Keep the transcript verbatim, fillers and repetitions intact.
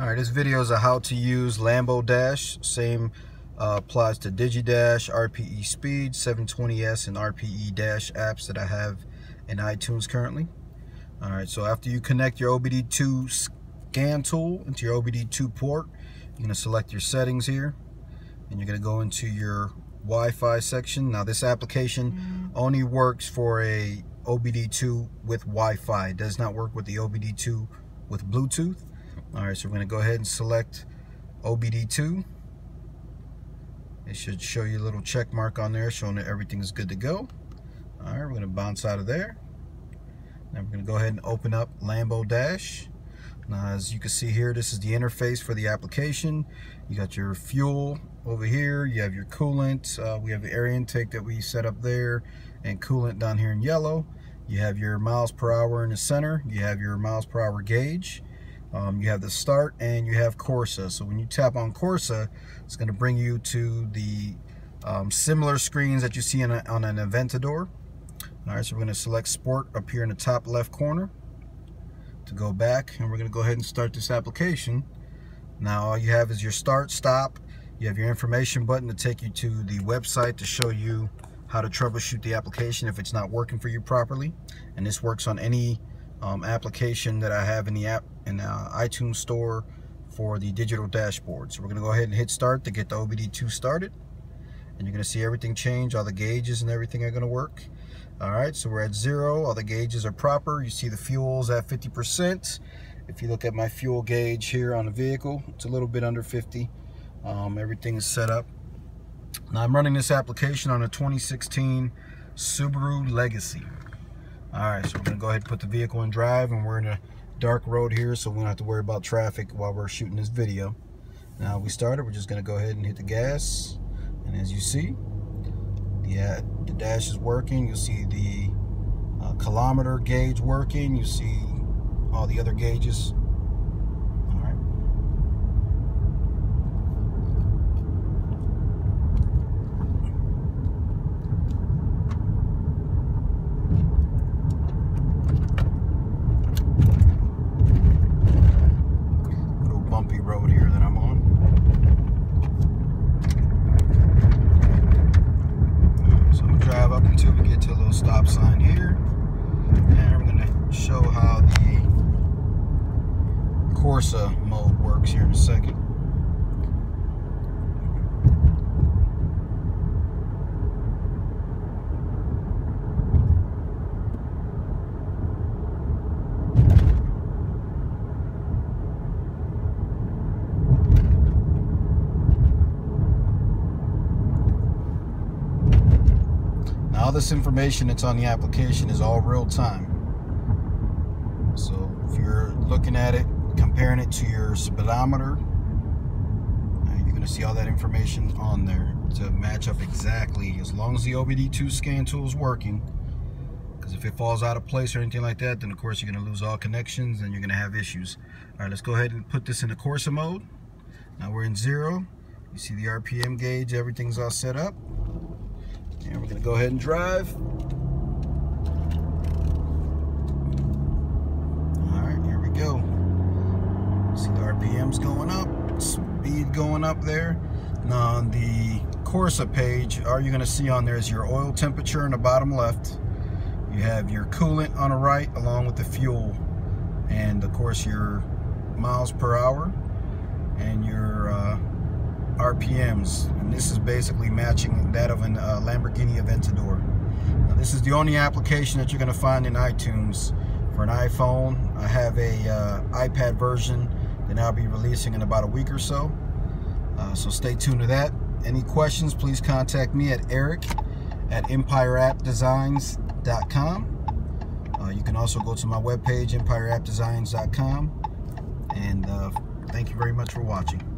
All right, this video is a how to use Lambo Dash. Same uh, applies to DigiDash, R P E Speed, seven twenty S, and R P E Dash apps that I have in iTunes currently. All right, so after you connect your O B D two scan tool into your O B D two port, you're gonna select your settings here, and you're gonna go into your Wi-Fi section. Now this application mm-hmm. only works for a O B D two with Wi-Fi. It does not work with the O B D two with Bluetooth. All right, so we're going to go ahead and select O B D two. It should show you a little check mark on there showing that everything is good to go. All right, we're going to bounce out of there. Now we're going to go ahead and open up Lambo Dash. Now, as you can see here, this is the interface for the application. You got your fuel over here. You have your coolant. Uh, we have the air intake that we set up there and coolant down here in yellow. You have your miles per hour in the center. You have your miles per hour gauge. Um, you have the start and you have Corsa. So when you tap on Corsa, it's going to bring you to the um, similar screens that you see in a, on an Aventador. All right, so we're going to select Sport up here in the top left corner to go back, and we're going to go ahead and start this application. Now all you have is your start, stop. You have your information button to take you to the website to show you how to troubleshoot the application if it's not working for you properly. And this works on any Um, application that I have in the app in uh, iTunes store for the digital dashboard. So we're gonna go ahead and hit start to get the O B D two started, and you're gonna see everything change. All the gauges and everything are gonna work. All right, so we're at zero. All the gauges are proper. You see the fuel's at fifty percent. If you look at my fuel gauge here on the vehicle, it's a little bit under fifty. Um, everything is set up. Now I'm running this application on a twenty sixteen Subaru Legacy. Alright, so we're going to go ahead and put the vehicle in drive, and we're in a dark road here, so we don't have to worry about traffic while we're shooting this video. Now we started, we're just going to go ahead and hit the gas, and as you see, yeah, the dash is working. You'll see the uh, kilometer gauge working. You see all the other gauges. Alright. Stop sign here, and I'm going to show how the Corsa mode works here in a second. All this information that's on the application is all real time. So if you're looking at it, comparing it to your speedometer, you're going to see all that information on there to match up exactly, as long as the O B D two scan tool is working. Because if it falls out of place or anything like that, then of course you're going to lose all connections and you're going to have issues. All right, let's go ahead and put this in the Corsa mode. Now we're in zero. You see the R P M gauge, everything's all set up. And we're going to go ahead and drive. All right, here we go. See the R P M's going up, speed going up there. Now on the Corsa page, all you're going to see on there is your oil temperature in the bottom left. You have your coolant on the right, along with the fuel. And of course your miles per hour and your uh, R P Ms, and this is basically matching that of a uh, Lamborghini Aventador. Now, this is the only application that you're going to find in iTunes for an iPhone. I have a uh, iPad version that I'll be releasing in about a week or so, uh, so stay tuned to that. Any questions, please contact me at Eric at Empire App Designs dot com. Uh, you can also go to my webpage, Empire App Designs dot com, and uh, thank you very much for watching.